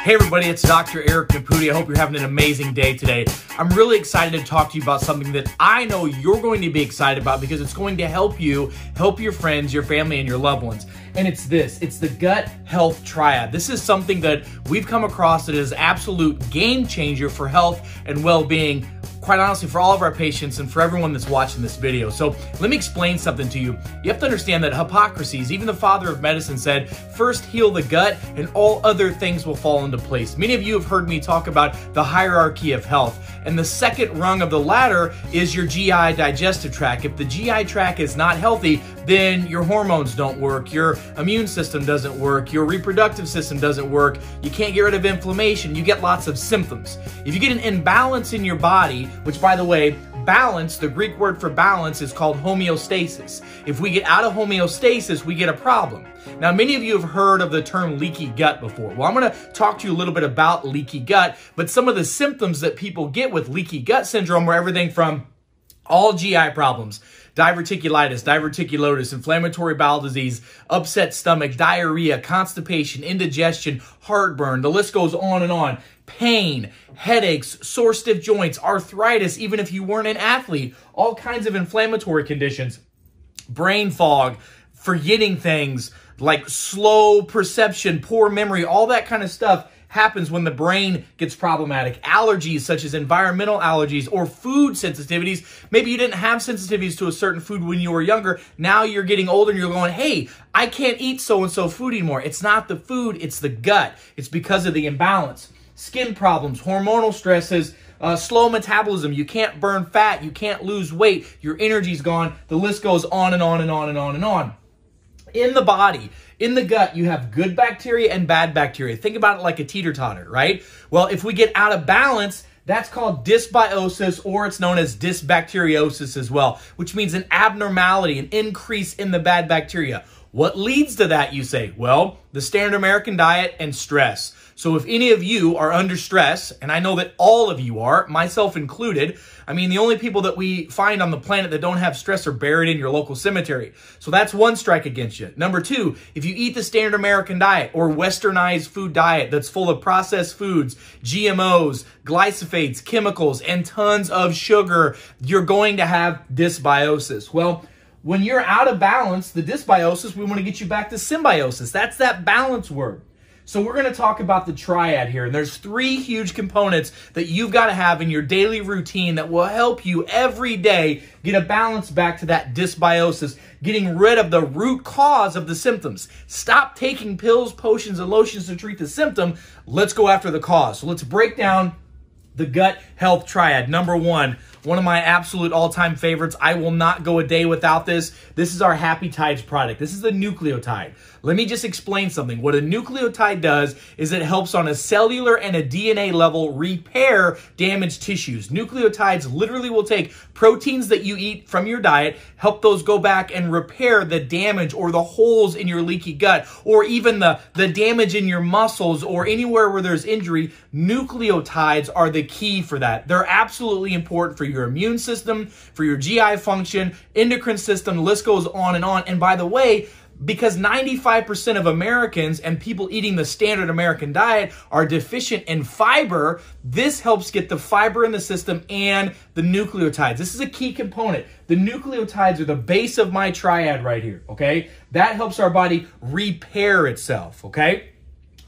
Hey everybody, it's Dr. Eric Nepute. I hope you're having an amazing day today. I'm really excited to talk to you about something that I know you're going to be excited about because it's going to help you, help your friends, your family, and your loved ones. And it's this, it's the gut health triad. This is something that we've come across that is absolute game changer for health and well-being, quite honestly, for all of our patients and for everyone that's watching this video. So let me explain something to you. You have to understand that Hippocrates, even the father of medicine, said, first heal the gut and all other things will fall into place. Many of you have heard me talk about the hierarchy of health. And the second rung of the ladder is your GI digestive tract. If the GI tract is not healthy, then your hormones don't work, your immune system doesn't work, your reproductive system doesn't work, you can't get rid of inflammation, you get lots of symptoms. If you get an imbalance in your body, which by the way, balance, the Greek word for balance is called homeostasis. If we get out of homeostasis, we get a problem. Now, many of you have heard of the term leaky gut before. Well, I'm going to talk to you a little bit about leaky gut, but some of the symptoms that people get with leaky gut syndrome are everything from all GI problems, diverticulitis, diverticulosis, inflammatory bowel disease, upset stomach, diarrhea, constipation, indigestion, heartburn, the list goes on and on. Pain, headaches, sore stiff joints, arthritis, even if you weren't an athlete, all kinds of inflammatory conditions, brain fog, forgetting things, like slow perception, poor memory, all that kind of stuff happens when the brain gets problematic. Allergies such as environmental allergies or food sensitivities. Maybe you didn't have sensitivities to a certain food when you were younger. Now you're getting older and you're going, hey, I can't eat so-and-so food anymore. It's not the food, it's the gut. It's because of the imbalance. Skin problems, hormonal stresses, slow metabolism. You can't burn fat. You can't lose weight. Your energy's gone. The list goes on and on and on and on and on. In the body, in the gut, you have good bacteria and bad bacteria. Think about it like a teeter-totter, right? Well, if we get out of balance, that's called dysbiosis, or it's known as dysbacteriosis as well, which means an abnormality, an increase in the bad bacteria. What leads to that, you say? Well, the standard American diet and stress. So if any of you are under stress, and I know that all of you are, myself included, I mean, the only people that we find on the planet that don't have stress are buried in your local cemetery. So that's one strike against you. Number two, if you eat the standard American diet or westernized food diet that's full of processed foods, GMOs, glyphosates, chemicals, and tons of sugar, you're going to have dysbiosis. Well, when you're out of balance, the dysbiosis, we want to get you back to symbiosis. That's that balance word. So we're going to talk about the triad here. And there's three huge components that you've got to have in your daily routine that will help you every day get a balance back to that dysbiosis, getting rid of the root cause of the symptoms. Stop taking pills, potions, and lotions to treat the symptom. Let's go after the cause. So let's break down the gut health triad. Number one, one of my absolute all-time favorites. I will not go a day without this. This is our HapiTides product. This is the nucleotide. Let me just explain something. What a nucleotide does is it helps on a cellular and a DNA level repair damaged tissues. Nucleotides literally will take proteins that you eat from your diet, help those go back and repair the damage or the holes in your leaky gut or even the damage in your muscles or anywhere where there's injury. Nucleotides are the key for that. They're absolutely important for your immune system, for your GI function, endocrine system, the list goes on and on. And by the way, because 95% of Americans and people eating the standard American diet are deficient in fiber, this helps get the fiber in the system and the nucleotides. This is a key component. The nucleotides are the base of my triad right here, okay? That helps our body repair itself, okay?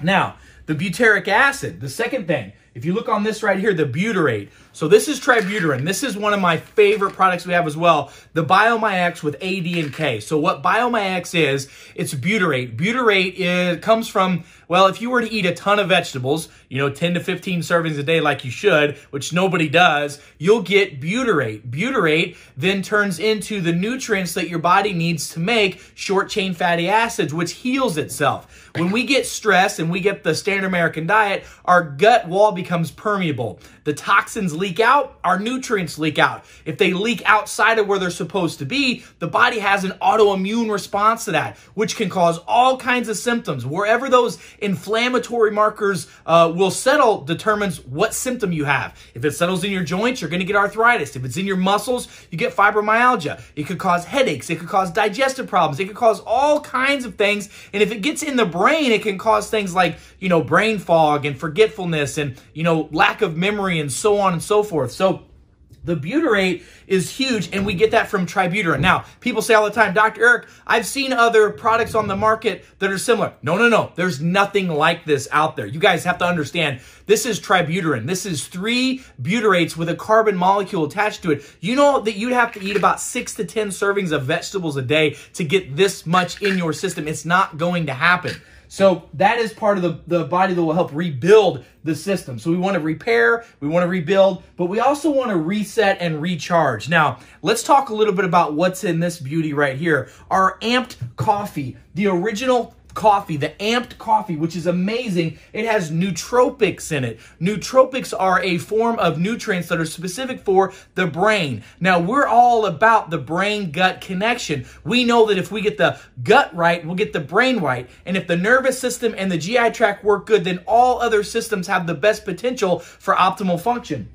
Now, the butyric acid, the second thing. If you look on this right here, the butyrate. So this is tributyrin. This is one of my favorite products we have as well. The Biome iX with A, D, and K. So what Biome iX is, it's butyrate. Butyrate comes from, well, if you were to eat a ton of vegetables, you know, 10 to 15 servings a day like you should, which nobody does, you'll get butyrate. Butyrate then turns into the nutrients that your body needs to make short-chain fatty acids, which heals itself. When we get stressed and we get the standard American diet, our gut wall becomes permeable. The toxins leak out, our nutrients leak out. If they leak outside of where they're supposed to be, the body has an autoimmune response to that, which can cause all kinds of symptoms. Wherever those inflammatory markers will settle determines what symptom you have. If it settles in your joints, you're going to get arthritis. If it's in your muscles, you get fibromyalgia. It could cause headaches. It could cause digestive problems. It could cause all kinds of things. And if it gets in the brain, it can cause things like, you know, brain fog and forgetfulness and, you know, lack of memory and so on and so forth. So the butyrate is huge, and we get that from tributyrin. Now, people say all the time, Dr. Eric, I've seen other products on the market that are similar. No, no, no. There's nothing like this out there. You guys have to understand, this is tributyrin. This is 3 butyrates with a carbon molecule attached to it. You know that you'd have to eat about 6 to 10 servings of vegetables a day to get this much in your system. It's not going to happen. So that is part of the body that will help rebuild the system. So we want to repair, we want to rebuild, but we also want to reset and recharge. Now, let's talk a little bit about what's in this beauty right here. Our Amped Coffee, the original coffee, the Amped Coffee, which is amazing. It has nootropics in it. Nootropics are a form of nutrients that are specific for the brain. Now, we're all about the brain-gut connection. We know that if we get the gut right, we'll get the brain right. And if the nervous system and the GI tract work good, then all other systems have the best potential for optimal function.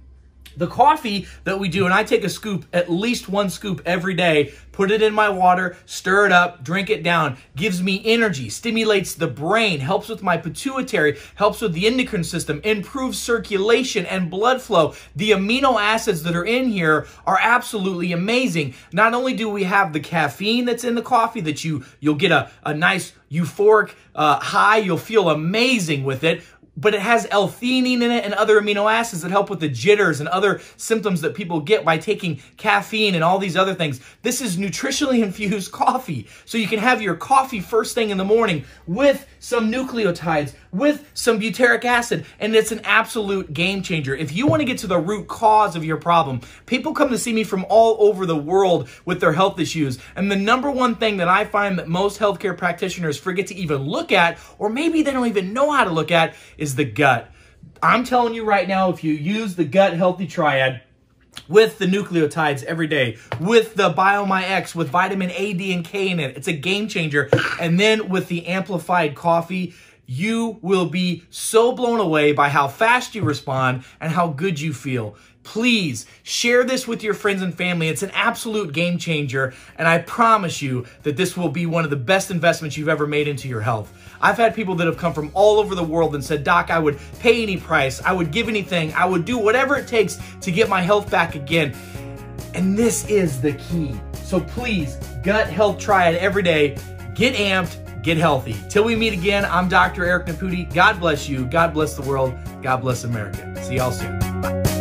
The coffee that we do, and I take a scoop, at least 1 scoop every day, put it in my water, stir it up, drink it down, gives me energy, stimulates the brain, helps with my pituitary, helps with the endocrine system, improves circulation and blood flow. The amino acids that are in here are absolutely amazing. Not only do we have the caffeine that's in the coffee that you'll get a nice euphoric high, you'll feel amazing with it, but it has L-theanine in it and other amino acids that help with the jitters and other symptoms that people get by taking caffeine and all these other things. This is nutritionally infused coffee. So you can have your coffee first thing in the morning with some nucleotides, with some butyric acid, and it's an absolute game changer. If you want to get to the root cause of your problem, people come to see me from all over the world with their health issues. And the number one thing that I find that most healthcare practitioners forget to even look at, or maybe they don't even know how to look at, is the gut. I'm telling you right now, if you use the gut healthy triad with the nucleotides every day, with the Biome iX, with vitamin A, D, and K in it, it's a game changer. And then with the amplified coffee, you will be so blown away by how fast you respond and how good you feel. Please share this with your friends and family. It's an absolute game changer, and I promise you that this will be one of the best investments you've ever made into your health. I've had people that have come from all over the world and said, Doc, I would pay any price, I would give anything, I would do whatever it takes to get my health back again. And this is the key. So please, gut health triad every day. Get amped. Get healthy. Till we meet again, I'm Dr. Eric Nepute. God bless you. God bless the world. God bless America. See y'all soon. Bye.